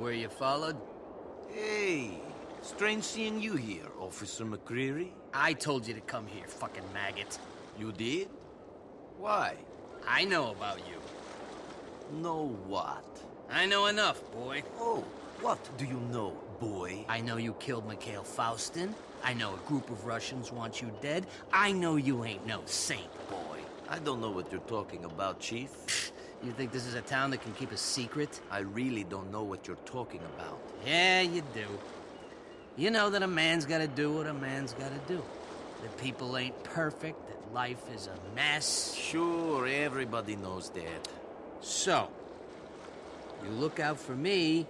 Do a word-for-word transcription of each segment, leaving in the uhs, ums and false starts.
Were you followed? Hey, strange seeing you here, Officer McCreary. I told you to come here, fucking maggot. You did? Why? I know about you. Know what? I know enough, boy. Oh, what do you know, boy? I know you killed Mikhail Faustin. I know a group of Russians want you dead. I know you ain't no saint, boy. I don't know what you're talking about, Chief. You think this is a town that can keep a secret? I really don't know what you're talking about. Yeah, you do. You know that a man's gotta do what a man's gotta do. That people ain't perfect, that life is a mess. Sure, everybody knows that. So, you look out for me,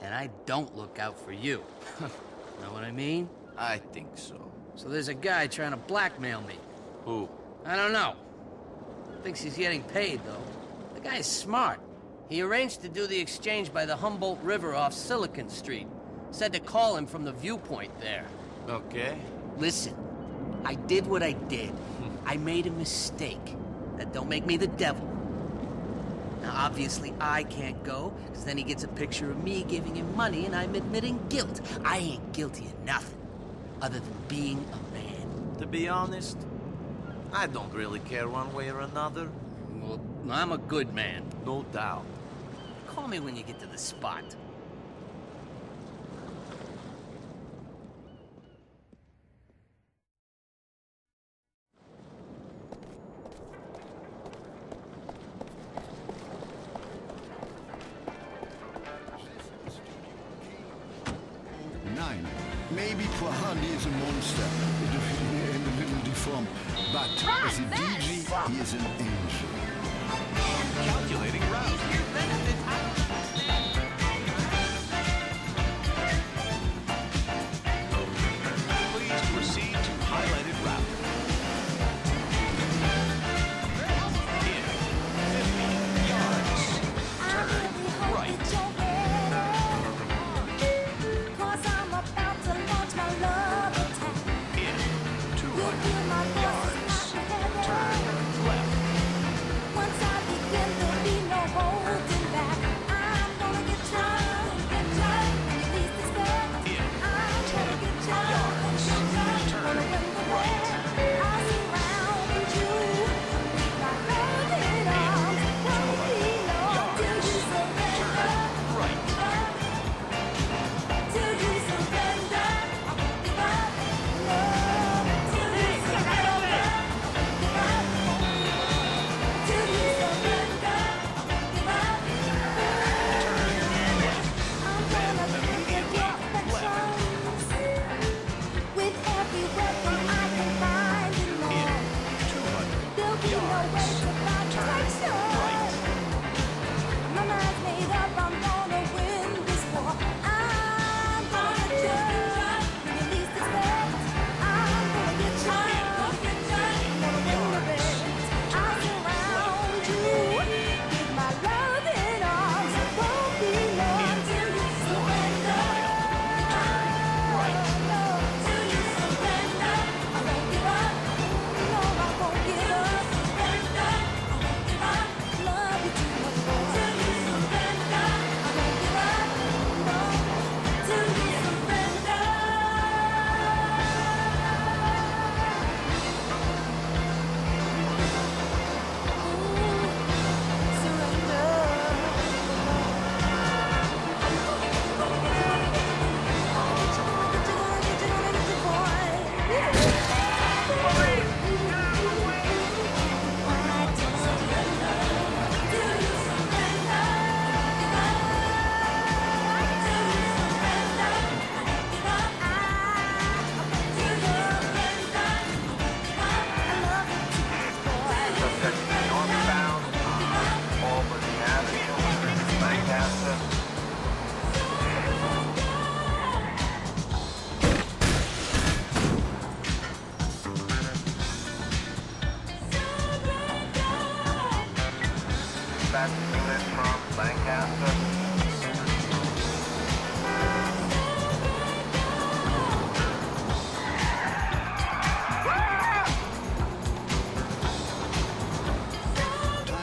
and I don't look out for you. Know what I mean? I think so. So there's a guy trying to blackmail me. Who? I don't know. Thinks he's getting paid, though. The guy's smart. He arranged to do the exchange by the Humboldt River off Silicon Street. Said to call him from the viewpoint there. Okay. Listen, I did what I did. I made a mistake. That don't make me the devil. Now, obviously, I can't go, because then he gets a picture of me giving him money, and I'm admitting guilt. I ain't guilty of nothing, other than being a man. To be honest, I don't really care one way or another. Well, I'm a good man. No doubt. Call me when you get to the spot. Maybe Pahandi is a monster, and a little deformed, but Run, as a D J, he is an angel. Calculating route. Please proceed to highlighted route. In fifty yards, turn right.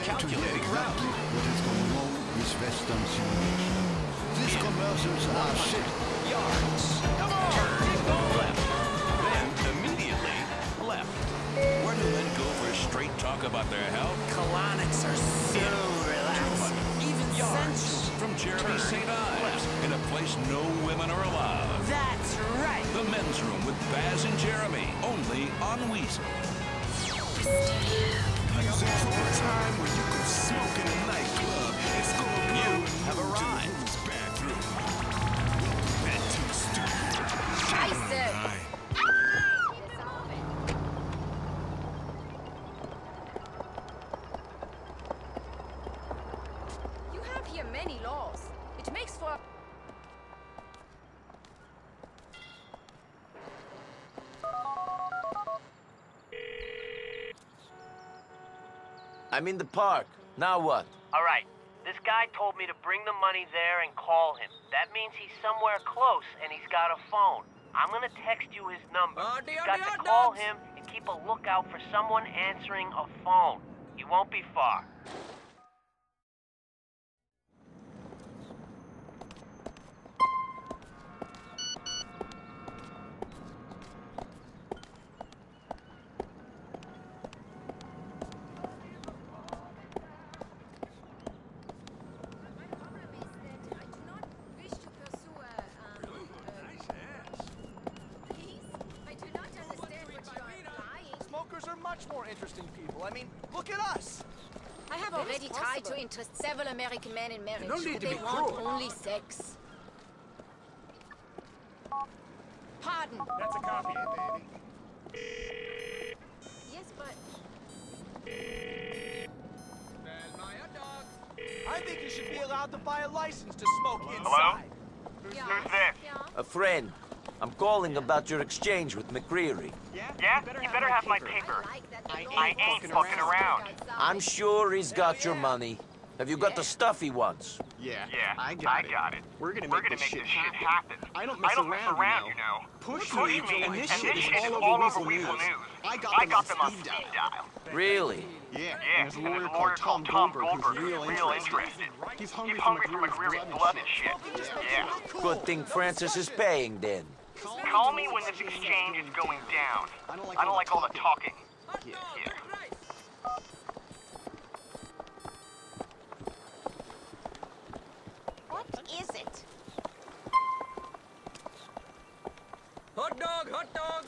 Calculating route. What is going on is Western civilization. This About their health. Colonics are so relaxed. Even yards from Jeremy Saint Ives in a place no women are allowed. That's right. The men's room with Baz and Jeremy, only on Weasel. There's a time when you can smoke in a nightclub and score. You have arrived. Bathroom. That too stupid. I'm in the park. Now what? All right. This guy told me to bring the money there and call him. That means he's somewhere close and he's got a phone. I'm gonna text you his number. Uh, dear, You've got dear, to call dogs. him and keep a lookout for someone answering a phone. You won't be far. Several American men in marriage, no need to they be want cruel. only sex. Pardon. That's a copy, baby. Yes, but... Well, my dog. I think you should be allowed to buy a license to smoke Hello? inside. Hello? Yeah. Who's there? Yeah. A friend. I'm calling about your exchange with McCreary. Yeah? Yeah? You better, you better have, have my paper. paper. I, like I ain't, I ain't fucking around. around. I'm sure he's got yeah. your money. Have you got yeah. the stuff he wants? Yeah, yeah, I got, I it. got it. We're gonna make, We're gonna this, make shit this shit happen. happen. I don't mess, I don't around, mess around, you know. Push, Push me, me, and this and shit is all, all over Weasel News. I got, I got them on speed dial. Really? Yeah, yeah. And there's a lawyer called Tom, Tom Goldberg who's real interested. interested. He's hungry, He's hungry for McCreary's blood and shit. Yeah. yeah. Good thing Francis is paying, then. Call me when this exchange is going down. I don't like all the talking. Yeah. Is it? Hot dog, hot dog.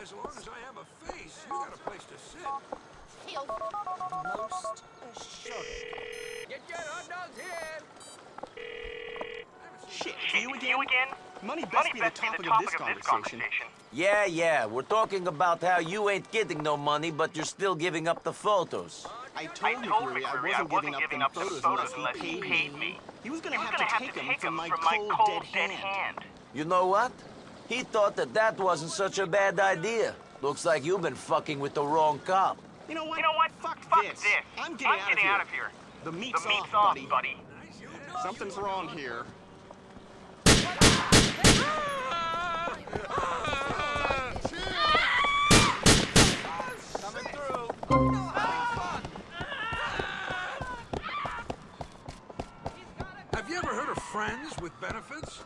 As long as I have a face, you got a place to sit. He'll most assured. Get your hot dogs here. Shit, you again? You again? Money best, money be, best the be the topic of this, of this conversation. conversation. Yeah, yeah, we're talking about how you ain't getting no money, but you're still giving up the photos. I told, I told McCreary I wasn't, I wasn't giving up the photos, photos unless he paid, paid me. me. He was gonna, he was have, gonna to have to take him from my cold, cold dead, dead hand. You know what? He thought that that wasn't such a bad idea. Looks like you've been fucking with the wrong cop. You know what? You know what? Fuck, Fuck this. this. I'm getting, I'm out, getting of out of here. The meat's, the meat's off, off, buddy. buddy. Nice. You know, Something's you know, wrong here. Friends with benefits?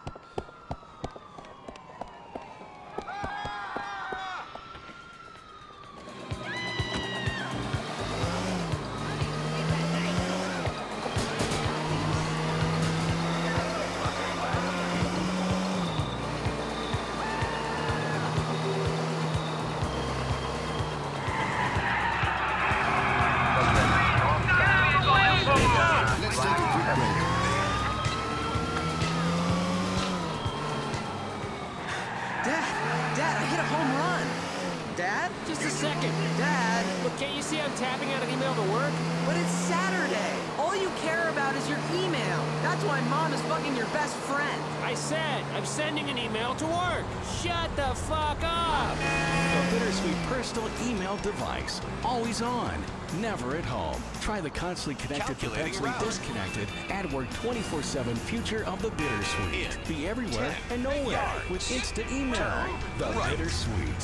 Device. Always on. Never at home. Try the constantly connected, perpetually disconnected, ad work twenty-four seven future of the Bittersweet. It. Be everywhere Ten. and nowhere yards. with instant email. Turn. The right. Bittersweet.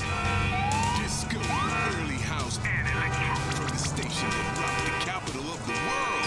Disco, early house, and electric from the station that rocked the capital of the world.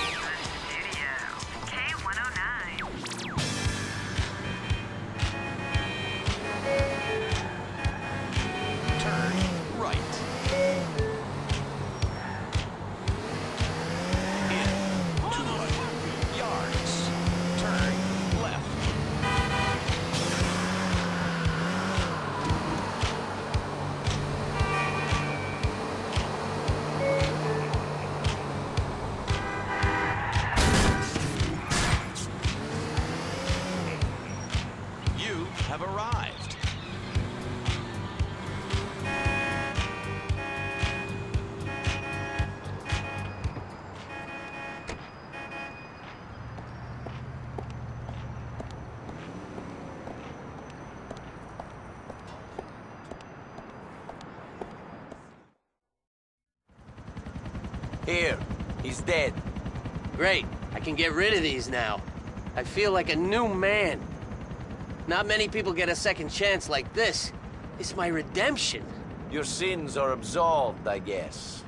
Here, he's dead. Great, I can get rid of these now. I feel like a new man. Not many people get a second chance like this. It's my redemption. Your sins are absolved, I guess.